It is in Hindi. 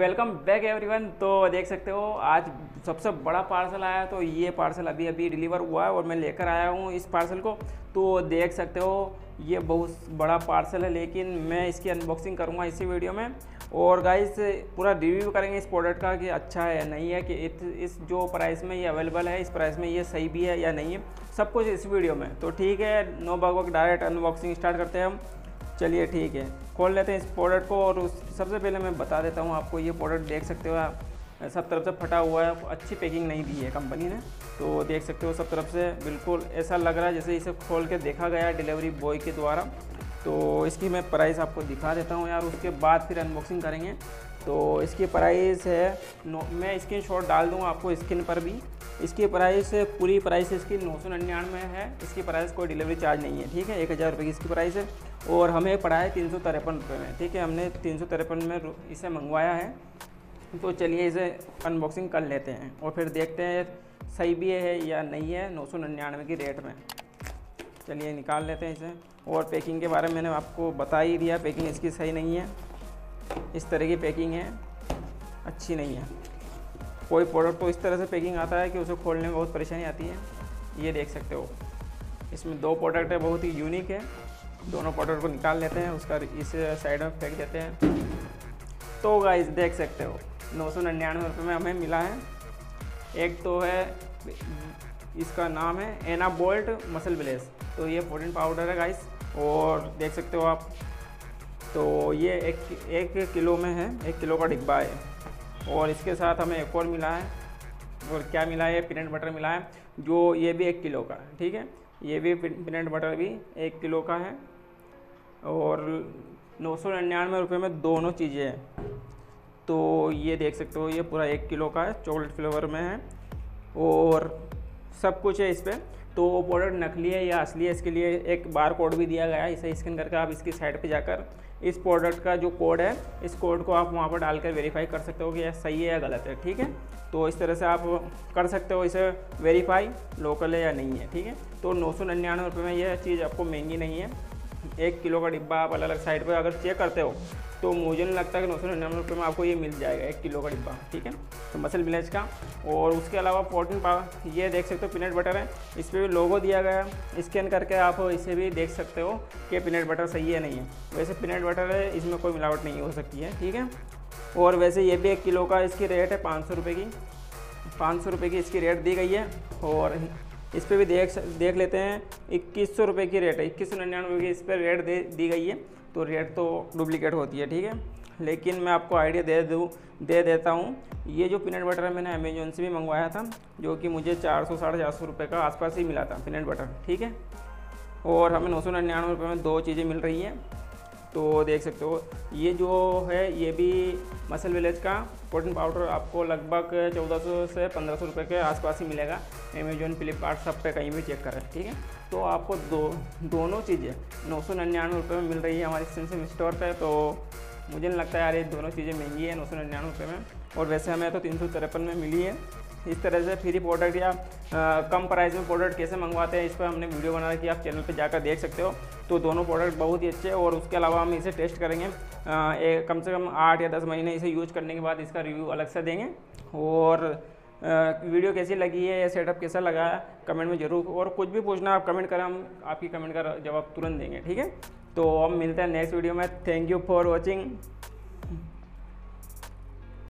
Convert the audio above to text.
Welcome back everyone. तो देख सकते हो आज सबसे बड़ा पार्सल आया, तो ये पार्सल अभी अभी डिलीवर हुआ है और मैं लेकर आया हूँ इस पार्सल को। तो देख सकते हो ये बहुत बड़ा पार्सल है, लेकिन मैं इसकी अनबॉक्सिंग करूँगा इसी वीडियो में। और गाइस पूरा रिव्यू करेंगे इस प्रोडक्ट का कि अच्छा है नहीं है, कि इस जो प्राइस में ये अवेलेबल है, इस प्राइस में ये सही भी है या नहीं है, सब कुछ इस वीडियो में। तो ठीक है, नो बकबक, डायरेक्ट अनबॉक्सिंग स्टार्ट करते हैं हम। चलिए ठीक है, खोल लेते हैं इस प्रोडक्ट को। और सबसे पहले मैं बता देता हूँ आपको, ये प्रोडक्ट देख सकते हो आप, सब तरफ से फटा हुआ है, अच्छी पैकिंग नहीं दी है कंपनी ने। तो देख सकते हो सब तरफ से बिल्कुल ऐसा लग रहा है जैसे इसे खोल के देखा गया डिलीवरी बॉय के द्वारा। तो इसकी मैं प्राइस आपको दिखा देता हूँ यार, उसके बाद फिर अनबॉक्सिंग करेंगे। तो इसकी प्राइस है मैं स्क्रीन शॉट डाल दूँगा आपको स्क्रीन पर भी। इसकी प्राइस पूरी प्राइस इसकी 999 है। इसकी प्राइस कोई डिलीवरी चार्ज नहीं है, ठीक है। 1000 रुपये की इसकी प्राइस है और हमें पड़ा है 353 रुपये में, ठीक है। हमने 353 में इसे मंगवाया है। तो चलिए इसे अनबॉक्सिंग कर लेते हैं और फिर देखते हैं सही भी है या नहीं है 999 की रेट में। चलिए निकाल लेते हैं इसे। और पैकिंग के बारे में मैंने आपको बता ही दिया, पैकिंग इसकी सही नहीं है, इस तरह की पैकिंग है, अच्छी नहीं है। कोई प्रोडक्ट को इस तरह से पैकिंग आता है कि उसे खोलने में बहुत परेशानी आती है। ये देख सकते हो इसमें दो प्रोडक्ट है, बहुत ही यूनिक है। दोनों प्रोडक्ट को निकाल लेते हैं, उसका इस साइड में फेंक देते हैं। तो गाइस देख सकते हो 999 रुपये में हमें मिला है। एक तो है, इसका नाम है एनाबोल्ट मसल ब्लेस। तो ये फोर्टीन पाउडर है गाइस, और देख सकते हो आप। तो ये एक किलो में है, 1 किलो का डिब्बा है। और इसके साथ हमें एक और मिला है, और क्या मिला है, पीनट बटर मिला है, जो ये भी 1 किलो का, ठीक है। ये भी पीनट बटर भी 1 किलो का है। और 999 रुपये में दोनों चीज़ें हैं। तो ये देख सकते हो ये पूरा 1 किलो का है, चॉकलेट फ्लेवर में है और सब कुछ है इस पर। तो प्रोडक्ट नकली है या असली है, इसके लिए एक बार कोड भी दिया गया है। इसे स्कैन करके आप इसकी साइट पे जाकर इस प्रोडक्ट का जो कोड है, इस कोड को आप वहाँ पर डालकर वेरीफाई कर सकते हो कि यह सही है या गलत है, ठीक है। तो इस तरह से आप कर सकते हो इसे वेरीफाई, लोकल है या नहीं है, ठीक है। तो 999 रुपये में यह चीज़ आपको महंगी नहीं है। 1 किलो का डिब्बा आप अलग अलग साइड पर अगर चेक करते हो तो मुझे नहीं लगता कि 999 रुपये में आपको ये मिल जाएगा, 1 किलो का डिब्बा, ठीक है। तो मसल ब्लेज का। और उसके अलावा फोर्टीन पावर, ये देख सकते हो पीनट बटर है, इस पर भी लोगो दिया गया है। स्कैन करके आप इसे भी देख सकते हो कि पीनट बटर सही है नहीं है। वैसे पीनट बटर है, इसमें कोई मिलावट नहीं हो सकती है, ठीक है। और वैसे ये भी 1 किलो का, इसकी रेट है 500 रुपये की, 500 रुपये की इसकी रेट दी गई है। और इस पर भी देख लेते हैं, 2100 रुपये की रेट है, 2199 की इस पर रेट दी गई है। तो रेट तो डुप्लीकेट होती है, ठीक है। लेकिन मैं आपको आइडिया दे देता हूँ। ये जो पीनट बटर है मैंने अमेजोन से भी मंगवाया था, जो कि मुझे 400 साढ़े 400 रुपये का आसपास ही मिला था पीनट बटर, ठीक है। और हमें 999 रुपये में दो चीज़ें मिल रही हैं। तो देख सकते हो ये जो है, ये भी मसल विलेज का प्रोटीन पाउडर आपको लगभग 1400 से 1500 रुपये के आसपास ही मिलेगा। अमेजोन, फ्लिपकार्ट, सब पे कहीं भी चेक करें, ठीक है। तो आपको दोनों चीज़ें 999 रुपये में मिल रही है हमारे सिमसिम स्टोर पे। तो मुझे नहीं लगता यार ये दोनों चीज़ें महंगी है 999 रुपये में। और वैसे हमें तो 353 में मिली है। इस तरह से फ्री प्रोडक्ट या कम प्राइस में प्रोडक्ट कैसे मंगवाते हैं, इस पर हमने वीडियो बना रखी है, आप चैनल पे जाकर देख सकते हो। तो दोनों प्रोडक्ट बहुत ही अच्छे हैं। और उसके अलावा हम इसे टेस्ट करेंगे, कम से कम 8 या 10 महीने इसे यूज करने के बाद इसका रिव्यू अलग से देंगे। और वीडियो कैसी लगी है या सेटअप कैसा लगा है कमेंट में ज़रूर, और कुछ भी पूछना आप कमेंट करें, हम आपकी कमेंट का जवाब तुरंत देंगे, ठीक है। तो हम मिलते हैं नेक्स्ट वीडियो में। Thank you for watching.